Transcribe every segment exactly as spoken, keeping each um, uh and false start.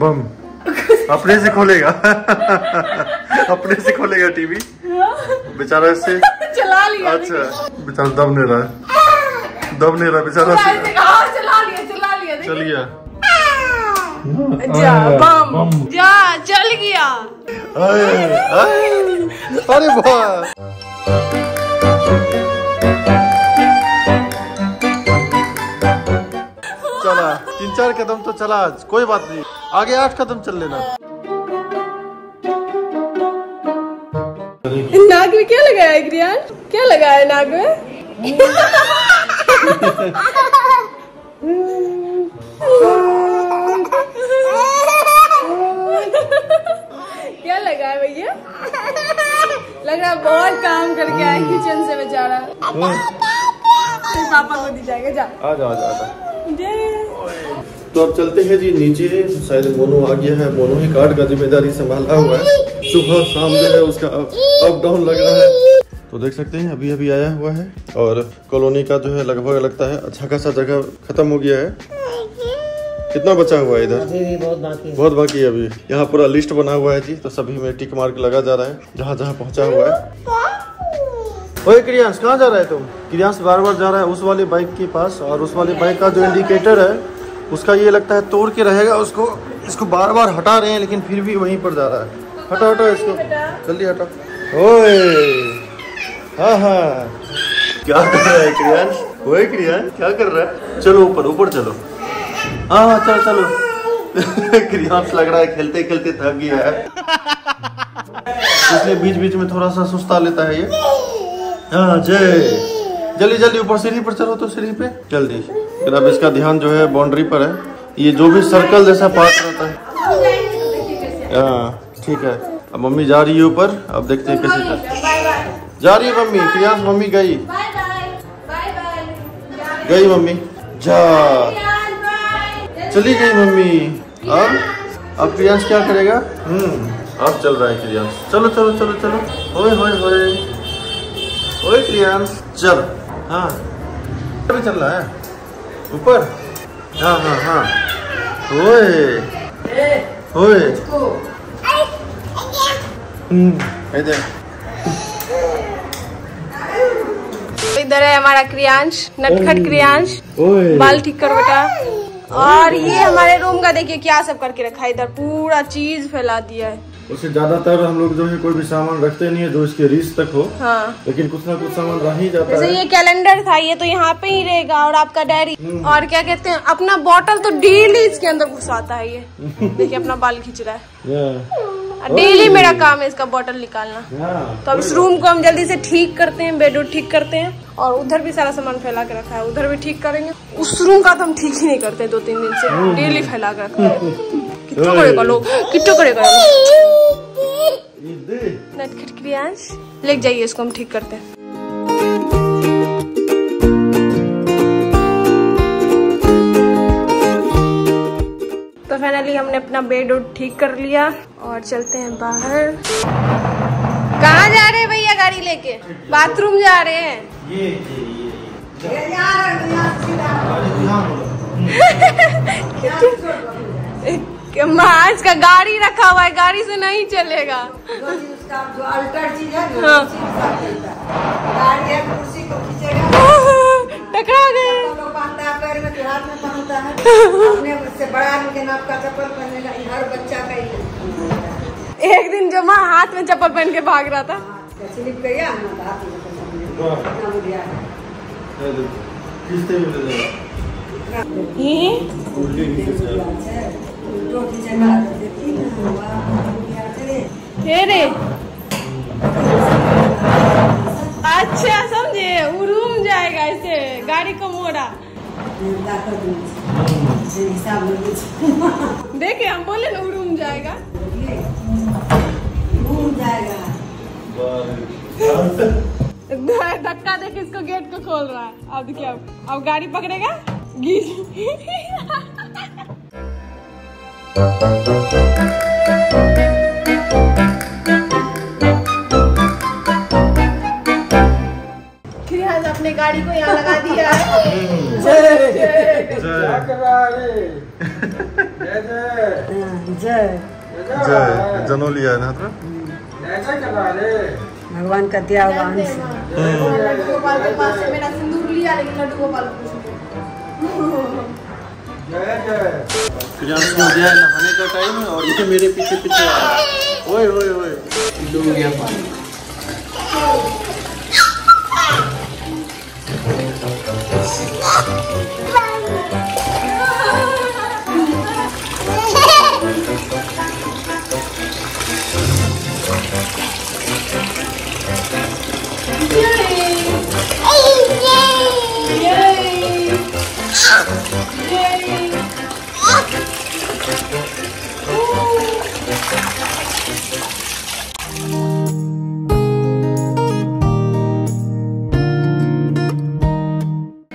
बम अपने से खोलेगा अपने से खोलेगा टीवी बेचारा, इससे चला लिया। अच्छा बेचारा दम नहीं रहा है, दम नहीं रहा बेचारा से। चला लिया चला लिया चल गया जा बम जा चल गया। अरे वाह तीन चार कदम तो चला आज, कोई बात नहीं आगे आठ कदम चल लेना। नाक में क्या लगाया ग्रियान, क्या लगाया नाक में? क्या लगाया भैया? लग रहा बहुत काम करके आया किचन से बेचारा। पापा को दी जाएगा जा। आजा आजा आजा। तो अब चलते हैं जी नीचे, शायद मोनू आ गया है, मोनू ही कार्ड का जिम्मेदारी संभाला हुआ है, सुबह शाम जो है उसका अप डाउन लग रहा है। तो देख सकते हैं अभी अभी आया हुआ है और कॉलोनी का जो है लगभग लगता है अच्छा खासा जगह खत्म हो गया है। कितना बचा हुआ है इधर? भी बहुत बाकी है, बहुत बाकी है अभी। यहाँ पूरा लिस्ट बना हुआ है जी, तो सभी में टिक मार्क लगा जा रहा है जहाँ जहाँ पहुँचा हुआ है। ओए क्रियांश कहाँ जा रहा है तुम? क्रियांश बार बार जा रहा है उस वाले बाइक के पास, और उस वाले बाइक का जो इंडिकेटर है उसका ये लगता है तोड़ के रहेगा उसको, इसको बार बार हटा रहे हैं लेकिन फिर भी वहीं पर जा रहा है। हटा हटा इसको जल्दी हटा। ओए हाँ हाँ क्या कर रहा है क्रियांश? ओए क्रियांश क्या कर रहा है? चलो ऊपर ऊपर चलो। हाँ हाँ चलो चलो। क्रियांश लग रहा है खेलते खेलते थक गया है, इसलिए बीच बीच में थोड़ा सा सुस्ता लेता है ये। हाँ जय जल्दी जल्दी ऊपर सीढ़ी पर चलो, तो सीढ़ी पे जल्दी। फिर अब इसका ध्यान जो है बाउंड्री पर है, ये जो भी सर्कल जैसा पास रहता है। हाँ ठीक है, अब मम्मी जा रही है ऊपर, अब देखते हैं कैसे कर जा रही है मम्मी। क्रियांश मम्मी गई गई मम्मी जा चली गई मम्मी। अब अब क्रियांश क्या करेगा? हम्म अब चल रहा है क्रियांश, चलो चलो चलो चलो। ओए होए होए ओए क्रियांश चल। हाँ चल रहा है ऊपर। हाँ हाँ हाँ ओए ओए इधर है हमारा क्रियांश, नटखट क्रियांश। बाल ठीक कर बेटा। और ये हमारे रूम का देखिए क्या सब करके रखा है, इधर पूरा चीज फैला दिया है। उससे ज्यादातर हम लोग जो है कोई भी सामान रखते नहीं है जो इसके रीच तक हो। हाँ। लेकिन कुछ ना कुछ सामान रह ही जाता है। जैसे ये कैलेंडर था ये तो यहाँ पे ही रहेगा, और आपका डायरी, और क्या कहते हैं अपना बोतल तो डेली इसके अंदर घुसाता है ये। देखिए अपना बाल खींच रहा है, डेली मेरा काम है इसका बोतल निकालना। तो अब इस रूम को हम जल्दी से ठीक करते हैं, बेड ठीक करते हैं, और उधर भी सारा सामान फैला के रखा है उधर भी ठीक करेंगे। उस रूम का तो हम ठीक ही नहीं करते, दो तीन दिन से डेली फैला के रखा है। किट्टो करेगा लोग, किट्टो करेगा नटखट क्रियांश। ले जाइए इसको हम ठीक करते हैं। तो फाइनली हमने अपना बेड उड ठीक कर लिया और चलते हैं बाहर। कहाँ जा रहे हैं भैया गाड़ी लेके? बाथरूम जा रहे हैं ये, ये, ये, ये। आज का गाड़ी रखा हुआ है, गाड़ी से नहीं चलेगा। उसका जो अल्टर चीज है ना, गाड़ी कुर्सी को खींचेगा, टकरा गए। पैर में तो हाथ में पहनता है, अपने से बड़ा आदमी के नाप का चप्पल पहनेगा, हर बच्चा का ही। एक दिन जो माँ हाथ में चप्पल पहन के भाग रहा था, स्लिप गया ना। अच्छा समझे, वो रूम जाएगा ऐसे गाड़ी को मोड़ा। देखे हम बोले ना वो रूम जाएगा, धक्का देके इसको गेट को खोल रहा है। अब देखिए अब अब गाड़ी पकड़ेगा। क्रियांश अपने गाड़ी को यहाँ लगा दिया है। जय जय जनो लिया है ना भगवान का दिया हुआ अंश। लड्डू गोपाल के पास से मेरा सिंदूर लिया लेकिन लड्डू गोपाल हो गया है नहाने का टाइम और इसे मेरे पीछे पीछे आ रहा है। ओए ओए ओए डूब गया पानी।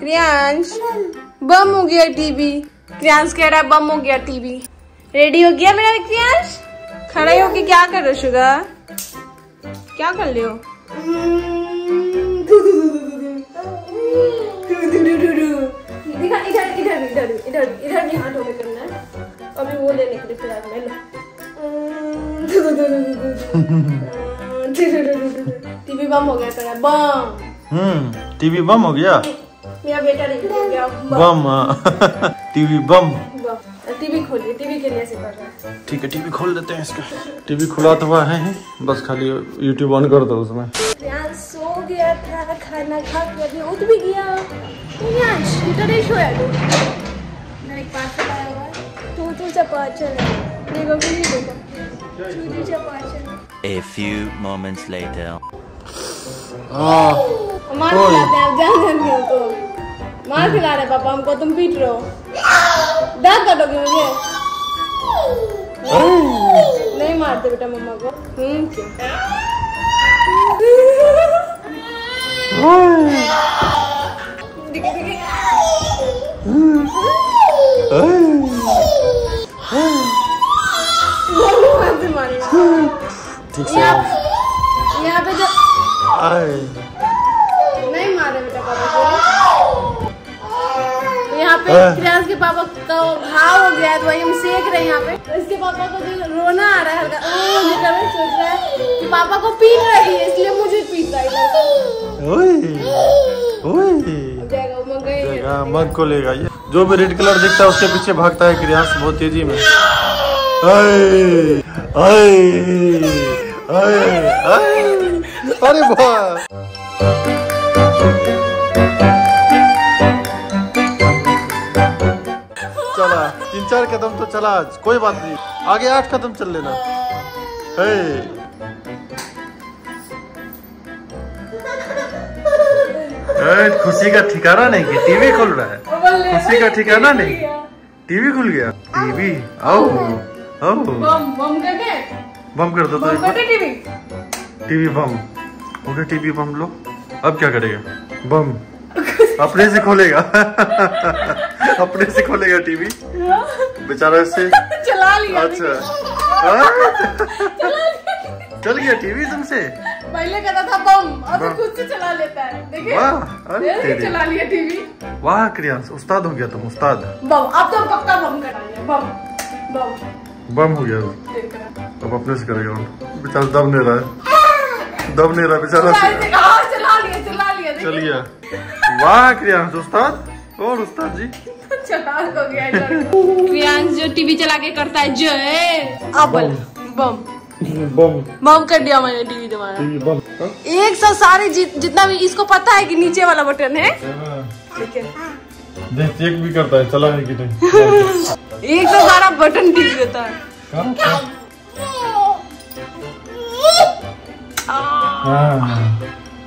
क्रियांश बम हो गया टीवी। क्रियांश कह रहा है बम हो गया टीवी। रेडी हो गया मेरा क्रियांश? खड़े होके क्या कर रहे हो शुगर? क्या कर रहे हो? इधर इधर इधर इधर इधर इधर भी हाथ होके करना है। अभी वो लेने के लिए फिलहाल मैं लो टीवी बम हो गया तेरा बम। हम्म टीवी बम हो गया मेरा बेटा लिख गया बम। टीवी बम टीवी खोलिए टीवी के लिए से कर रहा है। ठीक है टीवी खोल देते हैं इसका। टीवी खुला तो हुआ है बस खाली यूट्यूब ऑन कर दो उसमें। ध्यान सो गया था खाना खा के उठ भी गया। मार खिला रहे पापा हमको तुम पीट रहे हो दर्द कटोगे मुझे। नहीं मारते बेटा मम्मा को। हम्म ठीक से यहाँ पे जब नहीं मारे बेटा पापा। यहाँ पे क्रियांश के पापा का घाव हो गया तो वही हम सेक रहे हैं यहाँ पे। तो इसके पापा को जो रोना आ रहा है हल्का सोच रहा है कि पापा को पीट रही है इसलिए मुझे पीट रही है। मग को लेगा ये जो भी रेड कलर दिखता है उसके पीछे भागता है क्रियांश बहुत तेजी में। आए, आए, आए, आए, अरे चला तीन चार कदम तो चला आज कोई बात नहीं आगे आठ कदम चल लेना। आए, खुशी का ठिकाना नहीं कि टीवी खुल रहा है। खुशी का ठिकाना नहीं टीवी खुल गया। टीवी आओ आओ बम बम करके बम कर दो तो टीवी टीवी बम हो गया। टीवी बम लो अब क्या करेगा बम अपने से खोलेगा। अपने से खोलेगा टीवी बेचारा इससे चला लिया। अच्छा चल गया टीवी तुमसे। पहले कहता था बम और खुद से चला लेता है। देखिए वाह चला लिया टीवी। वाह क्रियांश उस्ताद हो गया तुम उस्ताद। बम अब तो पक्का बम करेंगे बम बम बम हो गया अब अपने से करेगा। बेचारा दम नहीं रहा है दम नहीं रहा बेचारा चला लिया चला लिया चल गया। वाह क्रियांश उस्ताद और उस्ताद जी चला हो गया। क्रियांश जो टीवी चला के करता है जय बम बम बम बम कर दिया मैंने टीवी दोबारा। टीवी बम एक साथ सारे जित, जितना भी इसको पता है कि नीचे वाला बटन है ठीक है देख चेक भी करता है चला है कि नहीं। एक साथ सारा बटन खींच देता है।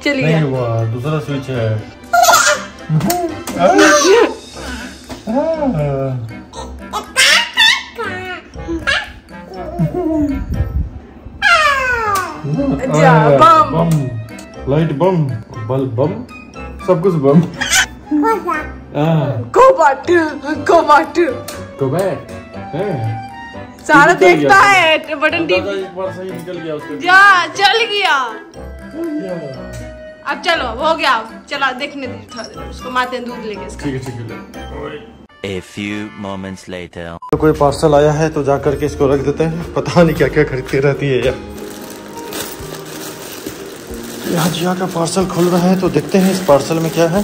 चलिए दूसरा स्विच है। बम लाइट बम बल बम सब कुछ बम। कोबाट कोबाट कोबाट सारा देखता है बटन टीवी। एक बार सही निकल गया उसके जा चल गया। अब चलो हो गया चला देखने दीजिए उसको मारते हैं दूध लेके। ठीक है ठीक है A few moments later. तो कोई पार्सल आया है तो जा करके इसको रख देते हैं। पता नहीं क्या क्या खरीदती रहती है यार। यहाँ जिया का पार्सल खुल रहा है तो देखते हैं इस पार्सल में क्या है।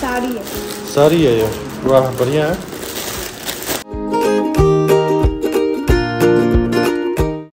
साड़ी है, साड़ी है यार, वाह बढ़िया है।